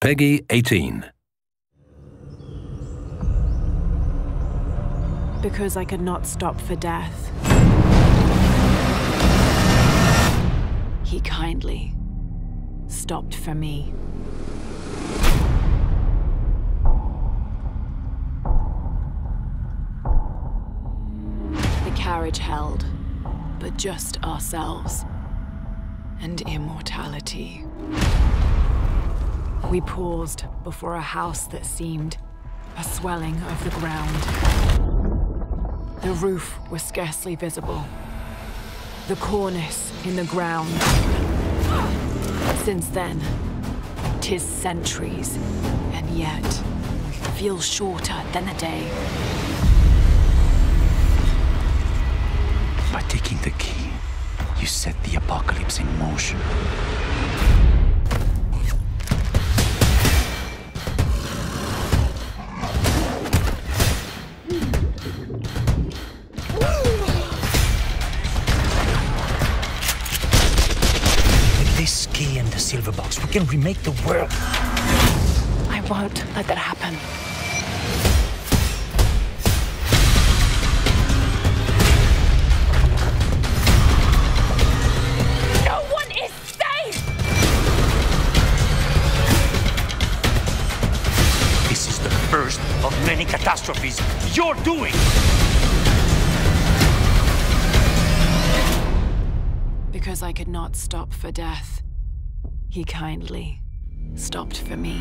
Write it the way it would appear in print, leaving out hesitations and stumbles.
Peggy 18. Because I could not stop for death, he kindly stopped for me. The carriage held, but just ourselves and immortality. We paused before a house that seemed a swelling of the ground. The roof was scarcely visible, the cornice in the ground. Since then, 'tis centuries, and yet feels shorter than a day. By taking the key, you set the apocalypse in motion. This key and the silver box, we can remake the world. I won't let that happen. No one is safe! This is the first of many catastrophes you're doing! Because I could not stop for death, he kindly stopped for me.